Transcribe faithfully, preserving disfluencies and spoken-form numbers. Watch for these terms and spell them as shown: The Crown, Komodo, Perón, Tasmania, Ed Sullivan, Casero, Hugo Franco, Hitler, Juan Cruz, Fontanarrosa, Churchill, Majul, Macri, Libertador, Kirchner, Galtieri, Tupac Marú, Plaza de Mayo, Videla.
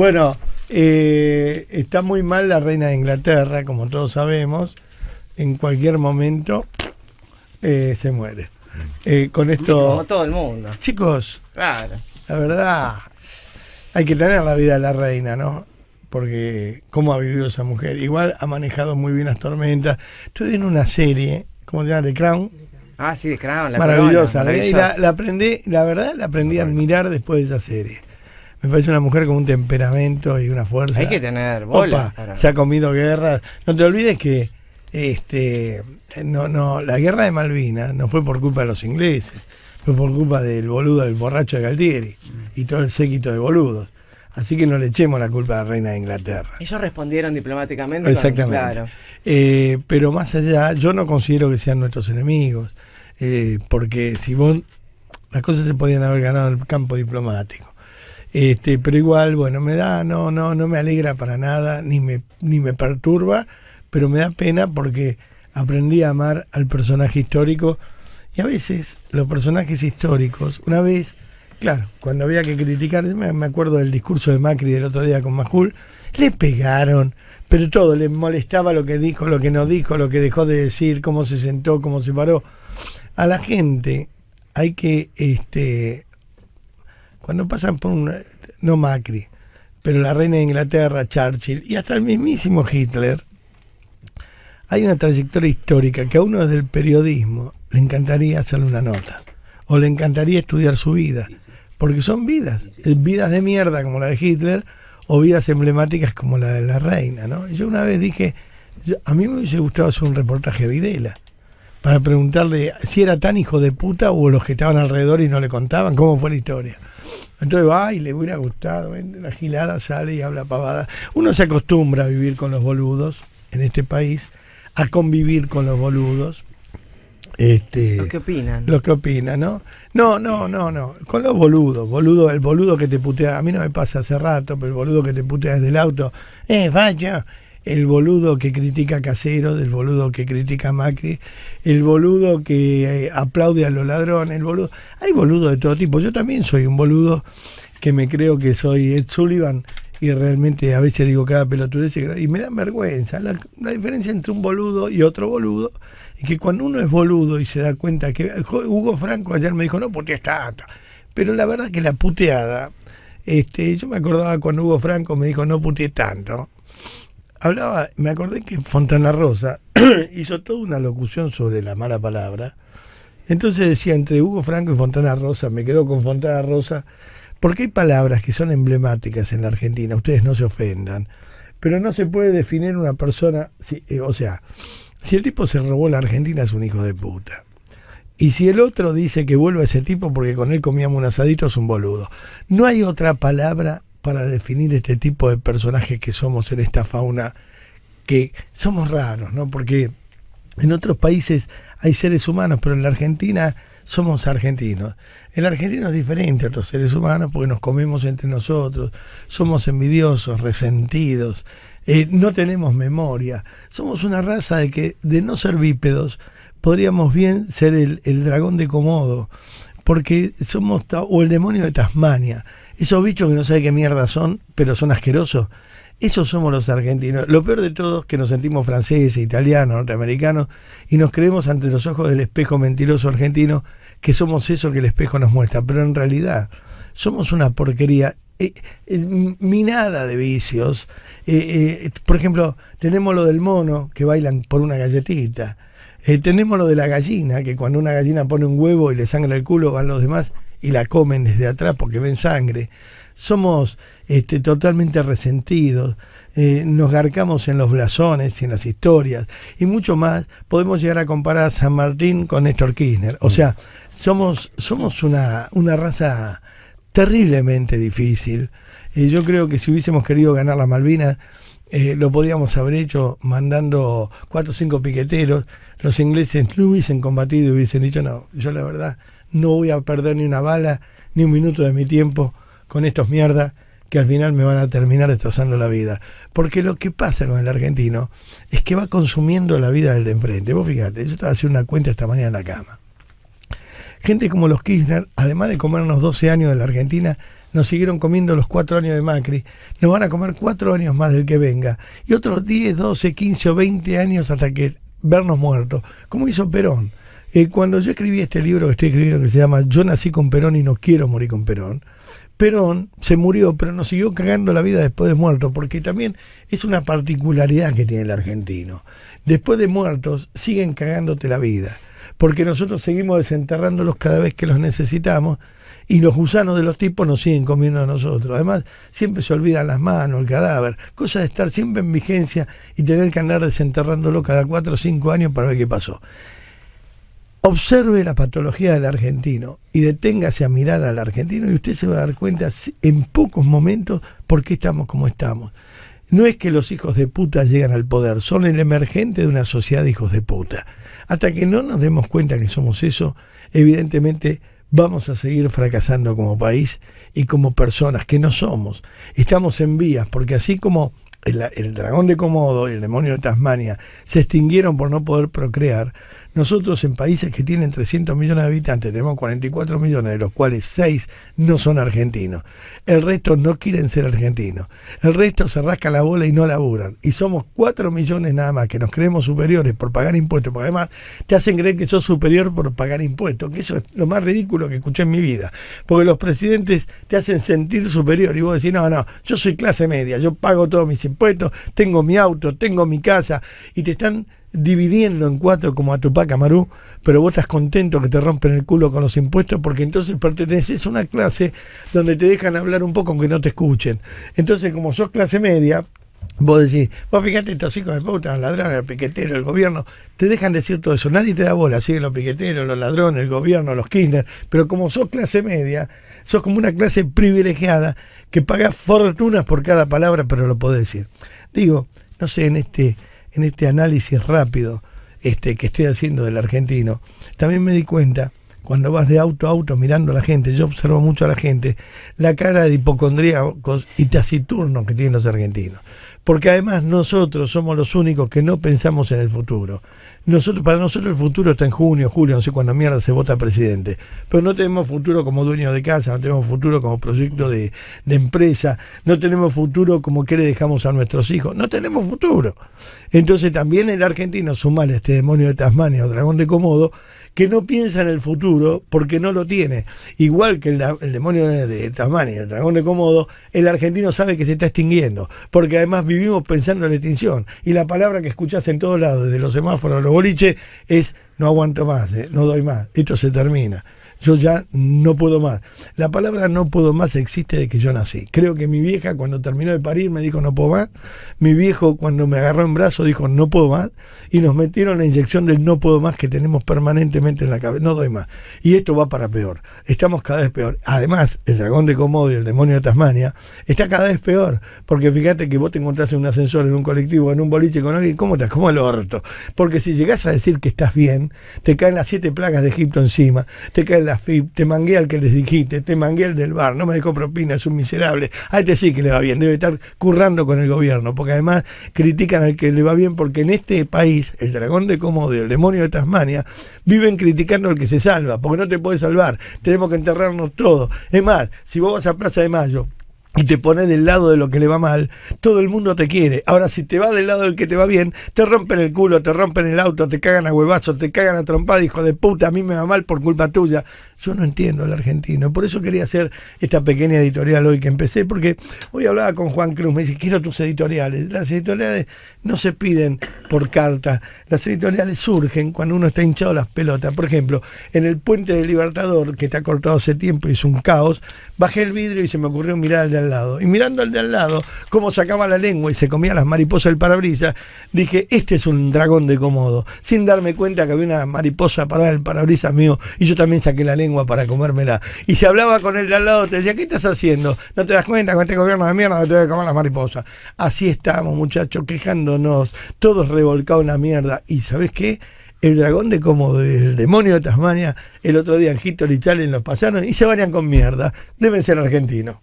Bueno, eh, está muy mal la reina de Inglaterra, como todos sabemos. En cualquier momento eh, se muere. Eh, con esto... Como todo el mundo. Chicos, claro, la verdad, hay que tener la vida de la reina, ¿no? Porque cómo ha vivido esa mujer. Igual ha manejado muy bien las tormentas. Estoy en una serie, ¿cómo se llama? The Crown. Ah, sí, The Crown. La maravillosa. Corona, maravillosa. La, la, aprendí, la verdad, la aprendí a admirar después de esa serie. Me parece una mujer con un temperamento y una fuerza. Hay que tener bola. Opa, para... Se ha comido guerras. No te olvides que este no no la guerra de Malvinas no fue por culpa de los ingleses. Fue por culpa del boludo, del borracho de Galtieri y todo el séquito de boludos. Así que no le echemos la culpa a la reina de Inglaterra. Ellos respondieron diplomáticamente. Exactamente. Con... Claro. Eh, pero más allá, yo no considero que sean nuestros enemigos. Eh, porque si vos... Las cosas se podían haber ganado en el campo diplomático. Este, pero igual, bueno, me da... No, no, no me alegra para nada, ni me, ni me perturba, pero me da pena porque aprendí a amar al personaje histórico. Y a veces los personajes históricos, una vez... Claro, cuando había que criticar, me acuerdo del discurso de Macri del otro día con Majul, le pegaron, pero todo, le molestaba lo que dijo, lo que no dijo, lo que dejó de decir, cómo se sentó, cómo se paró. A la gente hay que, este, cuando pasan por un, no Macri, pero la reina de Inglaterra, Churchill, y hasta el mismísimo Hitler, hay una trayectoria histórica que a uno desde el periodismo le encantaría hacerle una nota, o le encantaría estudiar su vida. Porque son vidas, vidas de mierda como la de Hitler o vidas emblemáticas como la de la reina, ¿no? Yo una vez dije, yo, a mí me hubiese gustado hacer un reportaje a Videla para preguntarle si era tan hijo de puta o los que estaban alrededor y no le contaban cómo fue la historia. Entonces, ay, le hubiera gustado, en la gilada sale y habla pavada. Uno se acostumbra a vivir con los boludos en este país, a convivir con los boludos. Este, los que opinan. Los que opinan, ¿no? No, no, no, no. Con los boludos. Boludo, el boludo que te putea, a mí no me pasa hace rato, pero el boludo que te putea desde el auto, ¡eh, vaya! El boludo que critica a Casero, el boludo que critica a Macri, el boludo que eh, aplaude a los ladrones, el boludo. Hay boludos de todo tipo. Yo también soy un boludo que me creo que soy Ed Sullivan y realmente a veces digo cada pelotudez y me dan vergüenza. La, la diferencia entre un boludo y otro boludo. Y que cuando uno es boludo y se da cuenta que... Hugo Franco ayer me dijo, no, puteas tanto. Pero la verdad que la puteada... este Yo me acordaba cuando Hugo Franco me dijo, no putees tanto. Hablaba, me acordé que Fontanarrosa hizo toda una locución sobre la mala palabra. Entonces decía, entre Hugo Franco y Fontanarrosa, me quedo con Fontanarrosa, porque hay palabras que son emblemáticas en la Argentina, ustedes no se ofendan. Pero no se puede definir una persona... Si, eh, o sea... Si el tipo se robó la Argentina es un hijo de puta. Y si el otro dice que vuelva ese tipo porque con él comíamos un asadito es un boludo. No hay otra palabra para definir este tipo de personajes que somos en esta fauna, que somos raros, ¿no? Porque en otros países hay seres humanos, pero en la Argentina somos argentinos. El argentino es diferente a otros seres humanos porque nos comemos entre nosotros, somos envidiosos, resentidos. Eh, no tenemos memoria, somos una raza de que de no ser bípedos podríamos bien ser el, el dragón de Komodo, porque somos, o el demonio de Tasmania, esos bichos que no sabe qué mierda son, pero son asquerosos. Esos somos los argentinos. Lo peor de todo es que nos sentimos franceses, italianos, norteamericanos y nos creemos ante los ojos del espejo mentiroso argentino que somos eso que el espejo nos muestra, pero en realidad somos una porquería. Eh, eh, minada de vicios. eh, eh, por ejemplo, tenemos lo del mono que bailan por una galletita, eh, tenemos lo de la gallina que cuando una gallina pone un huevo y le sangra el culo van los demás y la comen desde atrás porque ven sangre. Somos este, totalmente resentidos, eh, nos garcamos en los blasones y en las historias y mucho más. Podemos llegar a comparar a San Martín con Néstor Kirchner, o sea, somos, somos una, una raza terriblemente difícil. Eh, yo creo que si hubiésemos querido ganar las Malvinas, eh, lo podíamos haber hecho mandando cuatro o cinco piqueteros. Los ingleses lo hubiesen combatido y hubiesen dicho, no, yo la verdad no voy a perder ni una bala, ni un minuto de mi tiempo con estos mierdas que al final me van a terminar destrozando la vida. Porque lo que pasa con el argentino es que va consumiendo la vida del de enfrente. Vos fíjate, yo estaba haciendo una cuenta esta mañana en la cama. Gente como los Kirchner, además de comernos doce años de la Argentina, nos siguieron comiendo los cuatro años de Macri, nos van a comer cuatro años más del que venga, y otros diez, doce, quince o veinte años hasta que vernos muertos, como hizo Perón. Eh, cuando yo escribí este libro que estoy escribiendo, que se llama Yo nací con Perón y no quiero morir con Perón, Perón se murió, pero nos siguió cagando la vida después de muerto, porque también es una particularidad que tiene el argentino. Después de muertos, siguen cagándote la vida, porque nosotros seguimos desenterrándolos cada vez que los necesitamos, y los gusanos de los tipos nos siguen comiendo a nosotros. Además, siempre se olvidan las manos, el cadáver, cosa de estar siempre en vigencia y tener que andar desenterrándolo cada cuatro o cinco años para ver qué pasó. Observe la patología del argentino y deténgase a mirar al argentino y usted se va a dar cuenta en pocos momentos por qué estamos como estamos. No es que los hijos de puta llegan al poder, son el emergente de una sociedad de hijos de puta. Hasta que no nos demos cuenta que somos eso, evidentemente vamos a seguir fracasando como país y como personas que no somos. Estamos en vías, porque así como el, el dragón de Komodo y el demonio de Tasmania se extinguieron por no poder procrear, nosotros en países que tienen trescientos millones de habitantes tenemos cuarenta y cuatro millones, de los cuales seis no son argentinos. El resto no quieren ser argentinos. El resto se rasca la bola y no laburan. Y somos cuatro millones nada más que nos creemos superiores por pagar impuestos. Porque además te hacen creer que sos superior por pagar impuestos. Que eso es lo más ridículo que escuché en mi vida. Porque los presidentes te hacen sentir superior. Y vos decís, no, no, yo soy clase media. Yo pago todos mis impuestos, tengo mi auto, tengo mi casa. Y te están dividiendo en cuatro como a Tupac Marú, pero vos estás contento que te rompen el culo con los impuestos, porque entonces perteneces a una clase donde te dejan hablar un poco aunque no te escuchen. Entonces, como sos clase media, vos decís, vos fíjate, estos hijos de puta, los ladrones, los piqueteros, el gobierno, te dejan decir todo eso, nadie te da bola, siguen los piqueteros, los ladrones, el gobierno, los Kirchner, pero como sos clase media, sos como una clase privilegiada que paga fortunas por cada palabra, pero lo podés decir. Digo, no sé, en este... en este análisis rápido este, que estoy haciendo del argentino, también me di cuenta, cuando vas de auto a auto mirando a la gente, yo observo mucho a la gente, la cara de hipocondríacos y taciturnos que tienen los argentinos. Porque además nosotros somos los únicos que no pensamos en el futuro. Nosotros, para nosotros el futuro está en junio, julio, no sé cuándo mierda se vota presidente. Pero no tenemos futuro como dueños de casa, no tenemos futuro como proyecto de, de empresa, no tenemos futuro como que le dejamos a nuestros hijos, no tenemos futuro. Entonces también el argentino, sumale a este demonio de Tasmania o dragón de Komodo, que no piensa en el futuro porque no lo tiene. Igual que el, el demonio de Tasmania, el dragón de Komodo, el argentino sabe que se está extinguiendo, porque además vivimos pensando en la extinción. Y la palabra que escuchás en todos lados, desde los semáforos a los boliches, es no aguanto más, eh, no doy más, esto se termina. Yo ya no puedo más. La palabra no puedo más existe desde que yo nací. Creo que mi vieja cuando terminó de parir me dijo no puedo más. Mi viejo cuando me agarró en brazos dijo no puedo más. Y nos metieron la inyección del no puedo más que tenemos permanentemente en la cabeza. No doy más. Y esto va para peor. Estamos cada vez peor. Además, el dragón de Komodo y el demonio de Tasmania está cada vez peor. Porque fíjate que vos te encontrás en un ascensor, en un colectivo, en un boliche con alguien. ¿Cómo estás? Como el orto. Porque si llegás a decir que estás bien, te caen las siete plagas de Egipto encima. Te caen la F I P, te mangué al que les dijiste, te mangué al del bar, no me dejó propina, es un miserable. A este sí que le va bien, debe estar currando con el gobierno, porque además critican al que le va bien, porque en este país, el dragón de Komodo y el demonio de Tasmania, viven criticando al que se salva, porque no te puedes salvar, tenemos que enterrarnos todos. Es más, si vos vas a Plaza de Mayo y te pones del lado de lo que le va mal, todo el mundo te quiere. Ahora, si te vas del lado del que te va bien, te rompen el culo, te rompen el auto, te cagan a huevazos, te cagan a trompada, hijo de puta, a mí me va mal por culpa tuya. Yo no entiendo al argentino. Por eso quería hacer esta pequeña editorial hoy que empecé, porque hoy hablaba con Juan Cruz, me dice, quiero tus editoriales. Las editoriales no se piden por carta. Las editoriales surgen cuando uno está hinchado las pelotas. Por ejemplo, en el puente del Libertador, que está cortado hace tiempo y es un caos, bajé el vidrio y se me ocurrió mirar al al lado, y mirando al de al lado cómo sacaba la lengua y se comía las mariposas del parabrisas, dije, este es un dragón de Komodo, sin darme cuenta que había una mariposa parada en el parabrisas mío y yo también saqué la lengua para comérmela. Y si hablaba con el de al lado te decía, ¿qué estás haciendo? ¿No te das cuenta con este gobierno de mierda que te voy a comer las mariposas? Así estamos, muchachos, quejándonos todos revolcados en la mierda. Y ¿sabés qué? El dragón de Komodo, el demonio de Tasmania, el otro día en Hitler y Challenge los pasaron y se bañan con mierda, deben ser argentinos.